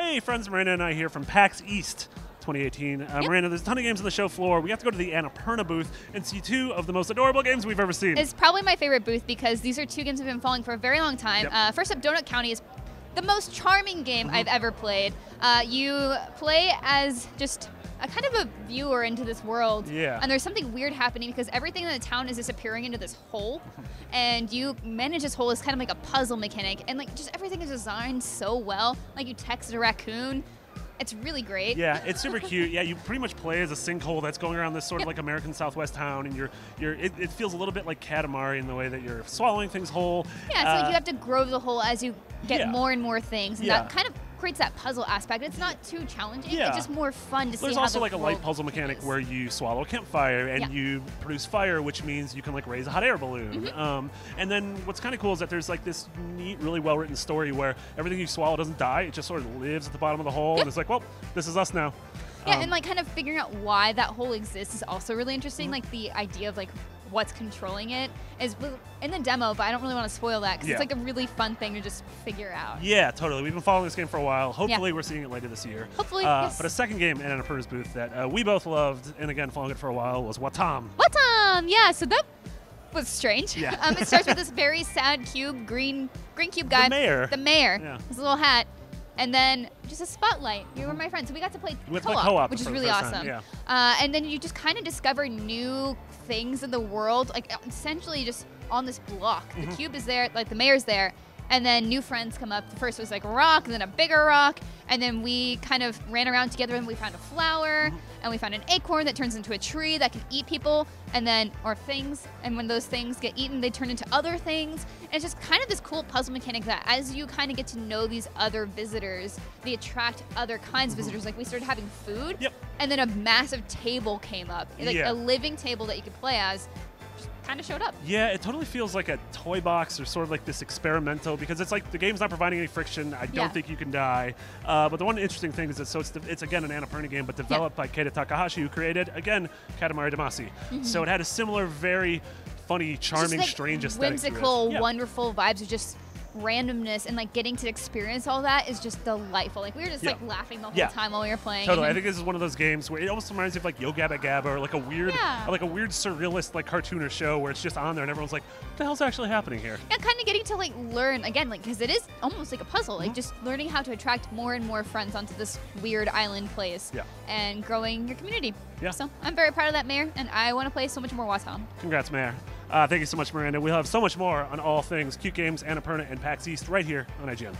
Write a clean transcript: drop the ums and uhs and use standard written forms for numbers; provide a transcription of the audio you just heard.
Hey, friends, Miranda and I here from PAX East 2018. Miranda, there's a ton of games on the show floor. We have to go to the Annapurna booth and see two of the most adorable games we've ever seen. It's probably my favorite booth because these are two games I've been following for a very long time. Yep. First up, Donut County is the most charming game I've ever played. You play as just a kind of a viewer into this world. Yeah. And there's something weird happening because everything in the town is disappearing into this hole. And you manage this hole as kind of like a puzzle mechanic. And like just everything is designed so well. Like you text a raccoon. It's really great. Yeah, it's super cute. Yeah, you pretty much play as a sinkhole that's going around this sort of like American Southwest town, and it feels a little bit like Katamari in the way that you're swallowing things whole. Yeah, it's like you have to grow the hole as you get more and more things, and that kind of creates that puzzle aspect. It's not too challenging. It's just more fun to see. There's also like a light puzzle mechanic where you swallow a campfire and you produce fire, which means you can like raise a hot air balloon. And then what's kind of cool is that there's like this neat, really well-written story where everything you swallow doesn't die. It just sort of lives at the bottom of the hole, and it's like, well, this is us now. Yeah, and like kind of figuring out why that hole exists is also really interesting. Like the idea of like what's controlling it is in the demo, but I don't really want to spoil that because it's like a really fun thing to just figure out. Yeah, totally. We've been following this game for a while. Hopefully we're seeing it later this year. Hopefully, yes. But a second game in Annapurna's booth that we both loved, and again following it for a while, was Wattam. Wattam! Yeah, so that was strange. Yeah. It starts with this very sad cube, green cube guy. The mayor. The mayor. Yeah. His little hat. And then just a spotlight. You were my friend, so we got to play co-op, which is really awesome. Yeah. And then you just kind of discover new things in the world, like essentially just on this block. The cube is there, like the mayor's there, and then new friends come up. The first was like a rock, and then a bigger rock, and then we kind of ran around together, and we found a flower, and we found an acorn that turns into a tree that can eat people, and then or things. And when those things get eaten, they turn into other things. And it's just kind of this cool puzzle mechanic that as you kind of get to know these other visitors, they attract other kinds of visitors. Like we started having food, and then a massive table came up, like a living table that you could play as. Kind of showed up. Yeah, it totally feels like a toy box or sort of like this experimental, because it's like the game's not providing any friction. I don't think you can die. But the one interesting thing is that it's again an Annapurna game, but developed by Keita Takahashi, who created again Katamari Damacy. So it had a similar, very funny, charming, just like strange aesthetic. Whimsical, wonderful vibes of just randomness, and like getting to experience all that is just delightful. Like we were just like laughing the whole time while we were playing. Totally. I think this is one of those games where it almost reminds me of like Yo Gabba Gabba, or like a weird surrealist like cartoon or show where it's just on there and everyone's like, what the hell's actually happening here? Yeah, kind of getting to like learn again, like because it is almost like a puzzle, like just learning how to attract more and more friends onto this weird island place and growing your community. Yeah. So I'm very proud of that, Mayor, and I want to play so much more Wattam. Congrats, Mayor. Thank you so much, Miranda. We'll have so much more on all things Cute Games, Annapurna, and PAX East right here on IGN.